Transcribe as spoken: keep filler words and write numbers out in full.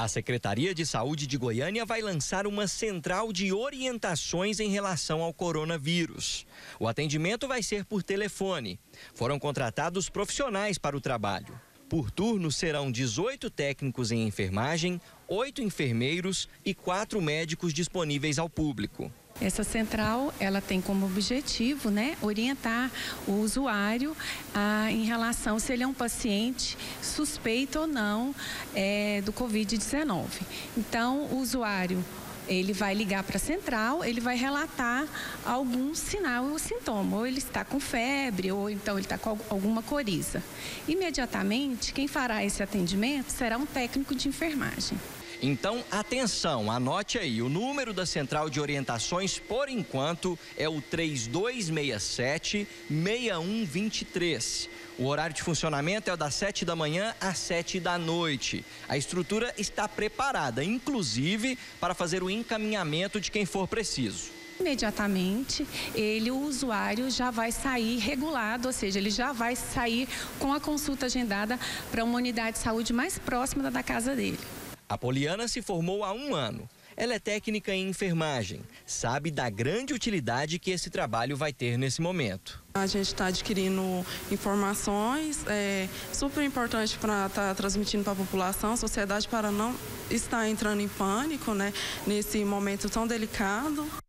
A Secretaria de Saúde de Goiânia vai lançar uma central de orientações em relação ao coronavírus. O atendimento vai ser por telefone. Foram contratados profissionais para o trabalho. Por turno serão dezoito técnicos em enfermagem, oito enfermeiros e quatro médicos disponíveis ao público. Essa central, ela tem como objetivo, né, orientar o usuário a, em relação se ele é um paciente suspeito ou não é, do Covid dezenove. Então, o usuário, ele vai ligar para a central, ele vai relatar algum sinal ou sintoma. Ou ele está com febre, ou então ele está com alguma coriza. Imediatamente, quem fará esse atendimento será um técnico de enfermagem. Então, atenção, anote aí, o número da central de orientações, por enquanto, é o três dois seis sete, seis um dois três. O horário de funcionamento é o das sete da manhã às sete da noite. A estrutura está preparada, inclusive, para fazer o encaminhamento de quem for preciso. Imediatamente, ele, o usuário, já vai sair regulado, ou seja, ele já vai sair com a consulta agendada para uma unidade de saúde mais próxima da casa dele. A Poliana se formou há um ano. Ela é técnica em enfermagem. Sabe da grande utilidade que esse trabalho vai ter nesse momento. A gente está adquirindo informações, é super importante para estar tá transmitindo para a população, a sociedade, para não estar entrando em pânico, né, nesse momento tão delicado.